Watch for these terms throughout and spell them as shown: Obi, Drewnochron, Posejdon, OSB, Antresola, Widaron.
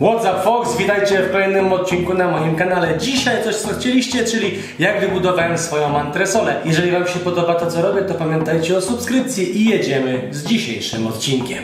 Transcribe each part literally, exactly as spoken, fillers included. What's up, folks? Witajcie w kolejnym odcinku na moim kanale. Dzisiaj coś, co chcieliście, czyli jak wybudowałem swoją antresolę. Jeżeli wam się podoba to, co robię, to pamiętajcie o subskrypcji i jedziemy z dzisiejszym odcinkiem.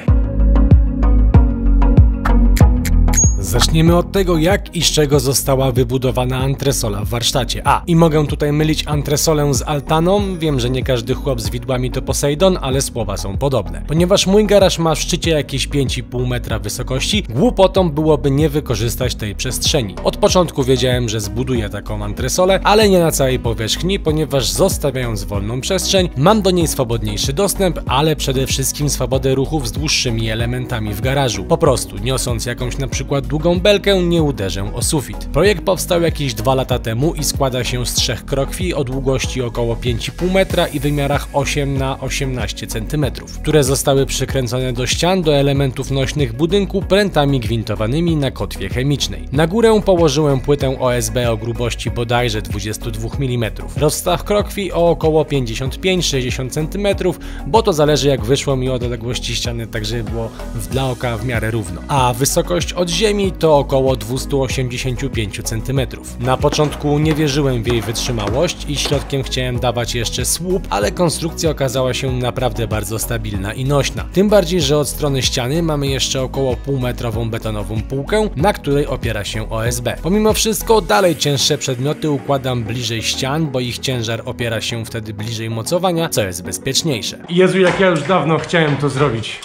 Zaczniemy od tego, jak i z czego została wybudowana antresola w warsztacie. A, i mogę tutaj mylić antresolę z altaną, wiem, że nie każdy chłop z widłami to Posejdon, ale słowa są podobne. Ponieważ mój garaż ma w szczycie jakieś pięć i pół metra wysokości, głupotą byłoby nie wykorzystać tej przestrzeni. Od początku wiedziałem, że zbuduję taką antresolę, ale nie na całej powierzchni, ponieważ zostawiając wolną przestrzeń, mam do niej swobodniejszy dostęp, ale przede wszystkim swobodę ruchów z dłuższymi elementami w garażu. Po prostu, niosąc jakąś na przykład długą belkę, nie uderzę o sufit. Projekt powstał jakieś dwa lata temu i składa się z trzech krokwi o długości około pięć i pół metra i wymiarach osiem na osiemnaście centymetrów, które zostały przykręcone do ścian, do elementów nośnych budynku prętami gwintowanymi na kotwie chemicznej. Na górę położyłem płytę O S B o grubości bodajże dwudziestu dwóch milimetrów. Rozstaw krokwi o około pięćdziesiąt pięć do sześćdziesięciu centymetrów, bo to zależy, jak wyszło mi od odległości ściany, tak żeby było dla oka w miarę równo. A wysokość od ziemi to około dwieście osiemdziesiąt pięć centymetrów. Na początku nie wierzyłem w jej wytrzymałość i środkiem chciałem dawać jeszcze słup, ale konstrukcja okazała się naprawdę bardzo stabilna i nośna. Tym bardziej, że od strony ściany mamy jeszcze około półmetrową betonową półkę, na której opiera się O S B. Pomimo wszystko dalej cięższe przedmioty układam bliżej ścian, bo ich ciężar opiera się wtedy bliżej mocowania, co jest bezpieczniejsze. Jezu, jak ja już dawno chciałem to zrobić.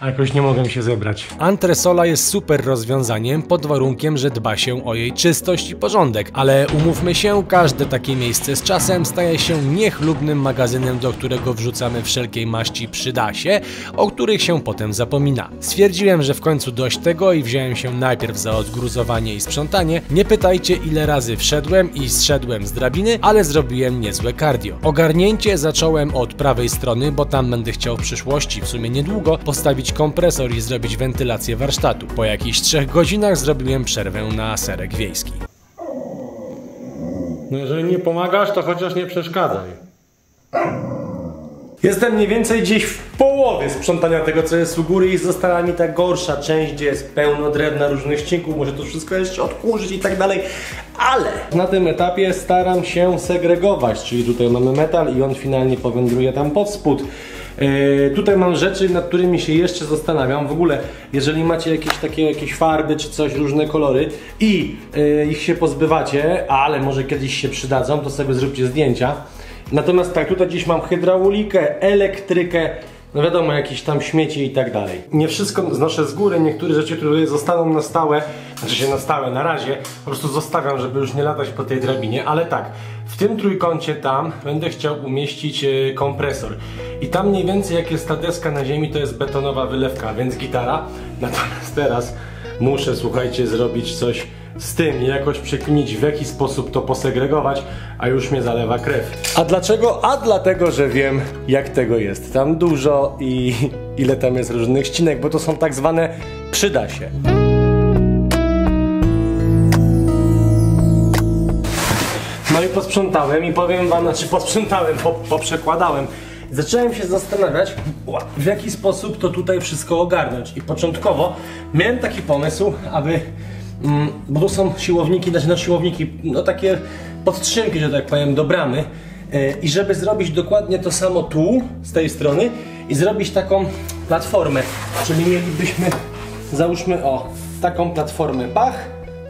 A jakoś nie mogę się zebrać. Antresola jest super rozwiązaniem pod warunkiem, że dba się o jej czystość i porządek, ale umówmy się, każde takie miejsce z czasem staje się niechlubnym magazynem, do którego wrzucamy wszelkiej maści przydasie, o których się potem zapomina. Stwierdziłem, że w końcu dość tego i wziąłem się najpierw za odgruzowanie i sprzątanie. Nie pytajcie, ile razy wszedłem i zszedłem z drabiny, ale zrobiłem niezłe cardio. Ogarnięcie zacząłem od prawej strony, bo tam będę chciał w przyszłości, w sumie niedługo, postawić kompresor i zrobić wentylację warsztatu. Po jakichś trzech godzinach zrobiłem przerwę na serek wiejski. No jeżeli nie pomagasz, to chociaż nie przeszkadzaj. Jestem mniej więcej gdzieś w połowie sprzątania tego, co jest u góry i została mi ta gorsza część, gdzie jest pełno drewna, różnych ścinków, może to wszystko jeszcze odkurzyć i tak dalej, ale na tym etapie staram się segregować, czyli tutaj mamy metal i on finalnie powędruje tam pod spód. Yy, tutaj mam rzeczy, nad którymi się jeszcze zastanawiam. W ogóle, jeżeli macie jakieś takie jakieś farby czy coś, różne kolory i yy, ich się pozbywacie, ale może kiedyś się przydadzą, to sobie zróbcie zdjęcia. Natomiast tak, tutaj dziś mam hydraulikę, elektrykę, no wiadomo, jakieś tam śmieci i tak dalej. Nie wszystko znoszę z góry, niektóre rzeczy, które zostaną na stałe, znaczy się na stałe na razie, po prostu zostawiam, żeby już nie latać po tej drabinie, ale tak, w tym trójkącie tam będę chciał umieścić kompresor. I tam mniej więcej jak jest ta deska na ziemi, to jest betonowa wylewka, więc gitara. Natomiast teraz muszę, słuchajcie, zrobić coś z tym i jakoś przekminić, w jaki sposób to posegregować, a już mnie zalewa krew. A dlaczego? A dlatego, że wiem, jak tego jest tam dużo i ile tam jest różnych ścinek, bo to są tak zwane przyda się. No i posprzątałem i powiem wam, znaczy posprzątałem, po, poprzekładałem. Zacząłem się zastanawiać, w jaki sposób to tutaj wszystko ogarnąć. I początkowo miałem taki pomysł, aby... Mm, bo tu są siłowniki, znaczy no siłowniki, no takie podtrzymki, że tak powiem, do bramy. Yy, I żeby zrobić dokładnie to samo tu, z tej strony, i zrobić taką platformę. Czyli mielibyśmy, załóżmy, o, taką platformę, pach,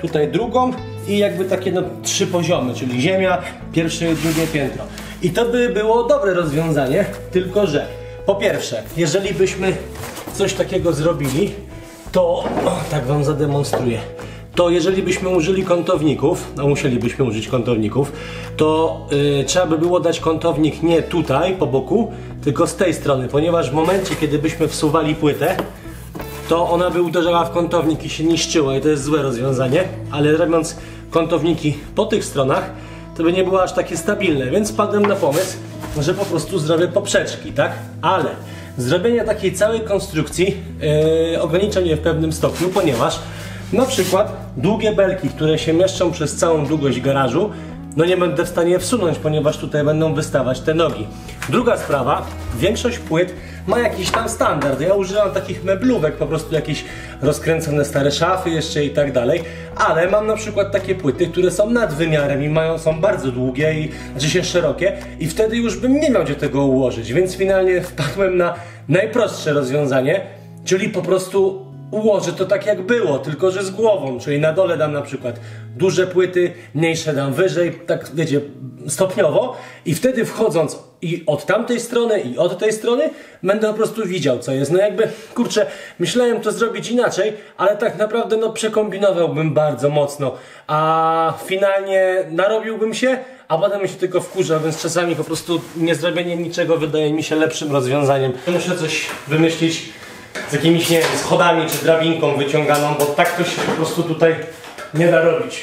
tutaj drugą i jakby takie no, trzy poziomy, czyli ziemia, pierwsze i drugie piętro. I to by było dobre rozwiązanie, tylko że po pierwsze, jeżeli byśmy coś takiego zrobili, to o, tak wam zademonstruję, to jeżeli byśmy użyli kątowników, no musielibyśmy użyć kątowników, to yy, trzeba by było dać kątownik nie tutaj po boku, tylko z tej strony, ponieważ w momencie, kiedy byśmy wsuwali płytę, to ona by uderzała w kątownik i się niszczyła i to jest złe rozwiązanie, ale robiąc kątowniki po tych stronach, to by nie było aż takie stabilne, więc wpadłem na pomysł, że po prostu zrobię poprzeczki, tak? Ale zrobienie takiej całej konstrukcji yy, ograniczam je w pewnym stopniu, ponieważ na przykład długie belki, które się mieszczą przez całą długość garażu, no nie będę w stanie wsunąć, ponieważ tutaj będą wystawać te nogi. Druga sprawa, większość płyt ma jakiś tam standard. Ja używam takich meblówek, po prostu jakieś rozkręcone stare szafy jeszcze i tak dalej, ale mam na przykład takie płyty, które są nad wymiarem i mają, są bardzo długie i znaczy się szerokie i wtedy już bym nie miał gdzie tego ułożyć, więc finalnie wpadłem na najprostsze rozwiązanie, czyli po prostu ułożę to tak jak było, tylko że z głową, czyli na dole dam na przykład duże płyty, mniejsze dam wyżej, tak wiecie, stopniowo i wtedy wchodząc i od tamtej strony i od tej strony będę po prostu widział co jest. No jakby, kurczę, myślałem to zrobić inaczej, ale tak naprawdę no przekombinowałbym bardzo mocno, a finalnie narobiłbym się, a potem się tylko wkurza, więc czasami po prostu niezrobienie niczego wydaje mi się lepszym rozwiązaniem. Muszę coś wymyślić z jakimiś, nie wiem, schodami czy drabinką wyciąganą, bo tak to się po prostu tutaj nie da robić.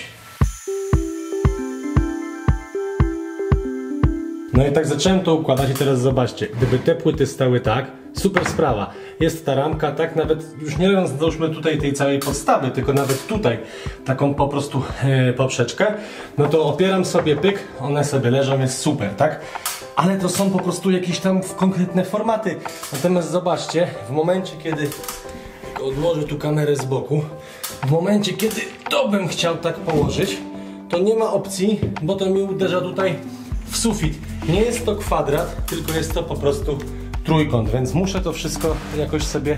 No i tak zacząłem to układać i teraz zobaczcie, gdyby te płyty stały tak, super sprawa. Jest ta ramka, tak, nawet już nie robiąc, załóżmy tutaj tej całej podstawy, tylko nawet tutaj taką po prostu yy, poprzeczkę, no to opieram sobie pyk, one sobie leżą, jest super, tak? Ale to są po prostu jakieś tam konkretne formaty. Natomiast zobaczcie, w momencie kiedy odłożę tu kamerę z boku, w momencie kiedy to bym chciał tak położyć, to nie ma opcji, bo to mi uderza tutaj w sufit. Nie jest to kwadrat, tylko jest to po prostu trójkąt, więc muszę to wszystko jakoś sobie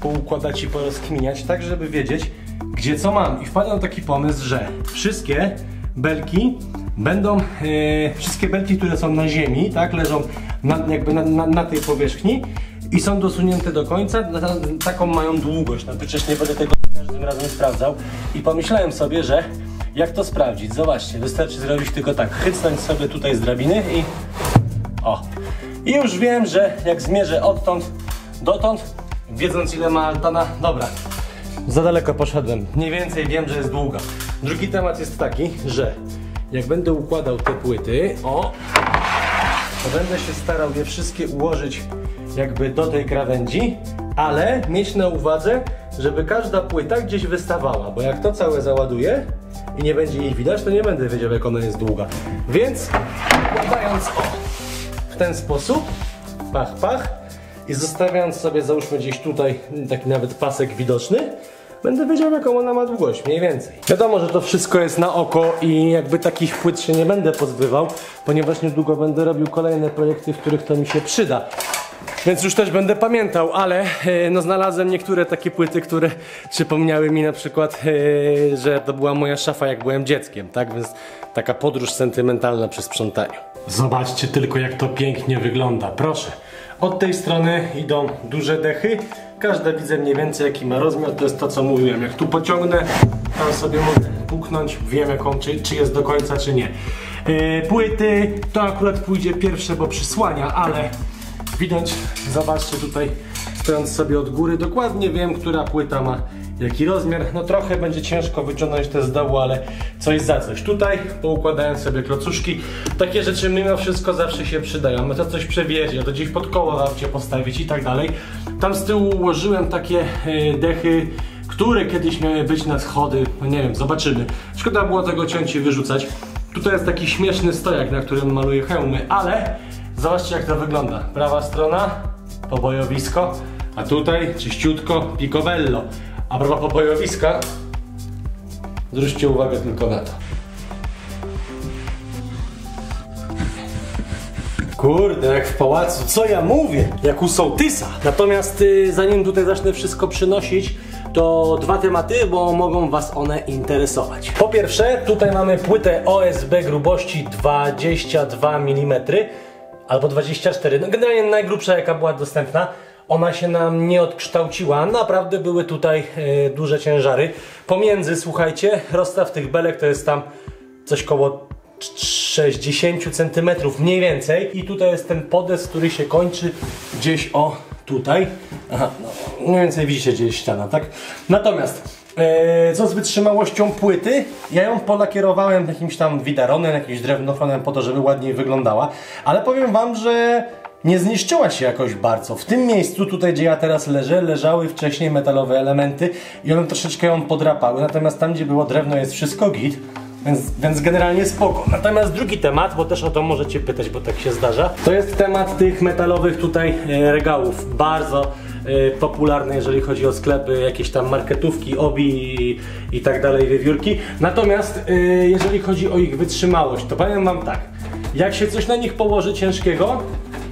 poukładać i porozkminiać, tak żeby wiedzieć, gdzie co mam. I wpadłem na taki pomysł, że wszystkie belki będą, yy, wszystkie belki, które są na ziemi, tak, leżą na, jakby na, na, na tej powierzchni i są dosunięte do końca, na, na, taką mają długość, przecież nie będę tego każdym razem sprawdzał i pomyślałem sobie, że jak to sprawdzić, zobaczcie, wystarczy zrobić tylko tak, chycnąć sobie tutaj z drabiny i o, i już wiem, że jak zmierzę odtąd dotąd, wiedząc ile ma altana, dobra, za daleko poszedłem, mniej więcej wiem, że jest długa. Drugi temat jest taki, że jak będę układał te płyty, o, to będę się starał je wszystkie ułożyć jakby do tej krawędzi, ale mieć na uwadze, żeby każda płyta gdzieś wystawała, bo jak to całe załaduję i nie będzie jej widać, to nie będę wiedział jak ona jest długa. Więc układając o, w ten sposób, pach, pach i zostawiając sobie załóżmy gdzieś tutaj taki nawet pasek widoczny, będę wiedział jaką ona ma długość, mniej więcej. Wiadomo, że to wszystko jest na oko i jakby takich płyt się nie będę pozbywał, ponieważ niedługo będę robił kolejne projekty, w których to mi się przyda. Więc już też będę pamiętał, ale no, znalazłem niektóre takie płyty, które przypomniały mi na przykład, że to była moja szafa jak byłem dzieckiem, tak? Więc taka podróż sentymentalna przy sprzątaniu. Zobaczcie tylko jak to pięknie wygląda, proszę. Od tej strony idą duże dechy. Każda widzę mniej więcej jaki ma rozmiar, to jest to co mówiłem, jak tu pociągnę, tam sobie mogę puknąć, wiem jaką, czy, czy jest do końca, czy nie. Yy, płyty, to akurat pójdzie pierwsze, bo przysłania, ale widać, zobaczcie tutaj, stojąc sobie od góry, dokładnie wiem, która płyta ma jaki rozmiar. No trochę będzie ciężko wyciągnąć te z dołu, ale coś za coś. Tutaj poukładałem sobie klocuszki. Takie rzeczy mimo wszystko zawsze się przydają. No to coś przewiezie, to gdzieś pod koło warcie postawić i tak dalej. Tam z tyłu ułożyłem takie dechy, które kiedyś miały być na schody. No nie wiem, zobaczymy. Szkoda było tego ciąć i wyrzucać. Tutaj jest taki śmieszny stojak, na którym maluję hełmy, ale zobaczcie jak to wygląda. Prawa strona, pobojowisko, a tutaj czyściutko, picobello. A propos pobojowiska, zwróćcie uwagę tylko na to. Kurde, jak w pałacu, co ja mówię? Jak u sołtysa. Natomiast y, zanim tutaj zacznę wszystko przynosić, to dwa tematy, bo mogą was one interesować. Po pierwsze, tutaj mamy płytę O S B grubości dwadzieścia dwa milimetry albo dwadzieścia cztery, no generalnie najgrubsza jaka była dostępna. Ona się nam nie odkształciła, naprawdę były tutaj yy, duże ciężary. Pomiędzy, słuchajcie, rozstaw tych belek to jest tam coś koło sześćdziesiąt centymetrów mniej więcej. I tutaj jest ten podes, który się kończy gdzieś o tutaj. Aha, no, mniej więcej widzicie gdzie jest ściana, tak? Natomiast Eee, co z wytrzymałością płyty? Ja ją polakierowałem jakimś tam widaronem, jakimś drewnochronem po to, żeby ładniej wyglądała, ale powiem wam, że nie zniszczyła się jakoś bardzo. W tym miejscu tutaj, gdzie ja teraz leżę, leżały wcześniej metalowe elementy i one troszeczkę ją podrapały, natomiast tam, gdzie było drewno jest wszystko git. więc, więc generalnie spoko. Natomiast drugi temat, bo też o to możecie pytać, bo tak się zdarza, to jest temat tych metalowych tutaj regałów. Bardzo popularne, jeżeli chodzi o sklepy, jakieś tam marketówki, obi i, i tak dalej, wiewiórki. Natomiast jeżeli chodzi o ich wytrzymałość, to powiem wam tak, jak się coś na nich położy ciężkiego,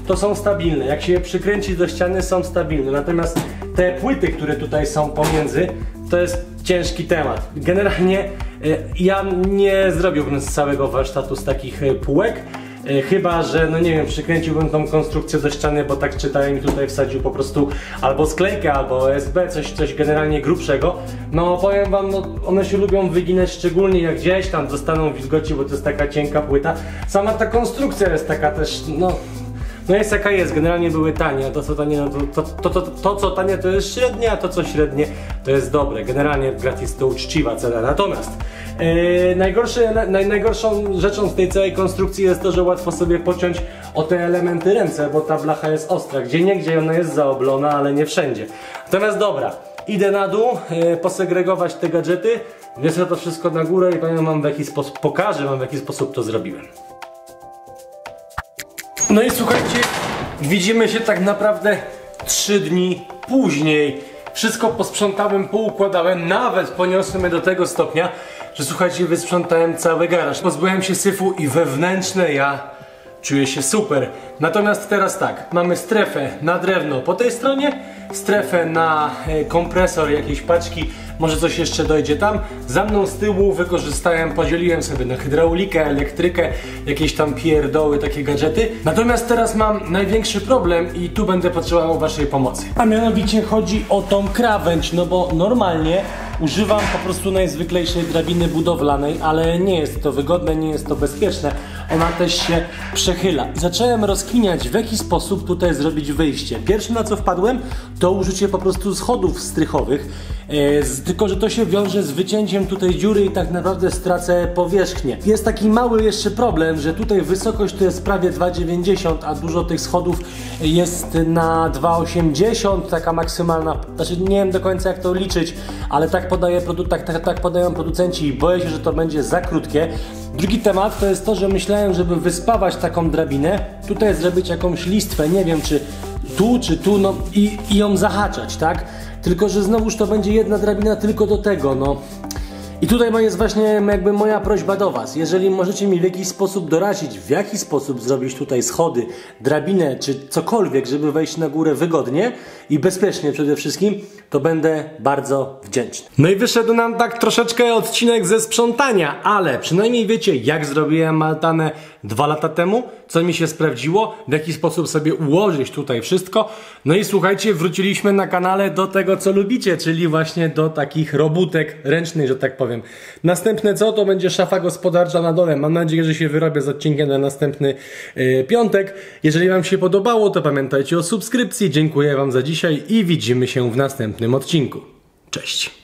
to są stabilne, jak się je przykręci do ściany, są stabilne. Natomiast te płyty, które tutaj są pomiędzy, to jest ciężki temat. Generalnie ja nie zrobiłbym z całego warsztatu z takich półek, chyba że, no nie wiem, przykręciłbym tą konstrukcję do ściany, bo tak czytałem i tutaj wsadził po prostu albo sklejkę, albo O S B, coś, coś generalnie grubszego. No powiem wam, no, one się lubią wyginać, szczególnie jak gdzieś tam dostaną wilgoci, bo to jest taka cienka płyta. Sama ta konstrukcja jest taka też, no... No jest jaka jest, generalnie były tanie, a to co tanie, no to, to, to, to, to co tanie to jest średnie, a to co średnie to jest dobre. Generalnie gratis to uczciwa cena. Natomiast yy, najgorszy, naj, najgorszą rzeczą z tej całej konstrukcji jest to, że łatwo sobie pociąć o te elementy ręce, bo ta blacha jest ostra. Gdzieniegdzie ona jest zaoblona, ale nie wszędzie. Natomiast dobra, idę na dół, yy, posegregować te gadżety, wiesz, to wszystko na górę i powiem wam, w jaki sposób, pokażę wam, w jaki sposób to zrobiłem. No i słuchajcie, widzimy się tak naprawdę trzy dni później. Wszystko posprzątałem, poukładałem, nawet poniosłem je do tego stopnia, że słuchajcie, wysprzątałem cały garaż. Pozbyłem się syfu i wewnętrzne ja czuję się super. Natomiast teraz tak, mamy strefę na drewno po tej stronie, strefę na kompresor, jakieś paczki, może coś jeszcze dojdzie tam. Za mną z tyłu wykorzystałem, podzieliłem sobie na hydraulikę, elektrykę, jakieś tam pierdoły, takie gadżety. Natomiast teraz mam największy problem i tu będę potrzebował waszej pomocy. A mianowicie chodzi o tą krawędź, no bo normalnie używam po prostu najzwyklejszej drabiny budowlanej, ale nie jest to wygodne, nie jest to bezpieczne. Ona też się przechyla. Zacząłem rozkminiać, w jaki sposób tutaj zrobić wyjście. Pierwsze, na co wpadłem, to użycie po prostu schodów strychowych, yy, z, tylko że to się wiąże z wycięciem tutaj dziury i tak naprawdę stracę powierzchnię. Jest taki mały jeszcze problem, że tutaj wysokość to jest prawie dwa dziewięćdziesiąt, a dużo tych schodów jest na dwa osiemdziesiąt, taka maksymalna, znaczy nie wiem do końca jak to liczyć, ale tak, podaje produ tak, tak, tak podają producenci i boję się, że to będzie za krótkie. Drugi temat to jest to, że myślałem, żeby wyspawać taką drabinę, tutaj zrobić jakąś listwę, nie wiem czy tu czy tu, no i, i ją zahaczać, tak? Tylko że znowuż to będzie jedna drabina tylko do tego, no. I tutaj jest właśnie jakby moja prośba do was, jeżeli możecie mi w jakiś sposób doradzić, w jaki sposób zrobić tutaj schody, drabinę czy cokolwiek, żeby wejść na górę wygodnie i bezpiecznie przede wszystkim, to będę bardzo wdzięczny. No i wyszedł nam tak troszeczkę odcinek ze sprzątania, ale przynajmniej wiecie, jak zrobiłem altanę dwa lata temu, co mi się sprawdziło, w jaki sposób sobie ułożyć tutaj wszystko. No i słuchajcie, wróciliśmy na kanale do tego, co lubicie, czyli właśnie do takich robótek ręcznych, że tak powiem. Następne co, to będzie szafa gospodarcza na dole. Mam nadzieję, że się wyrobię z odcinkiem na następny yy, piątek. Jeżeli wam się podobało, to pamiętajcie o subskrypcji. Dziękuję wam za dzisiaj i widzimy się w następnym odcinku. Cześć!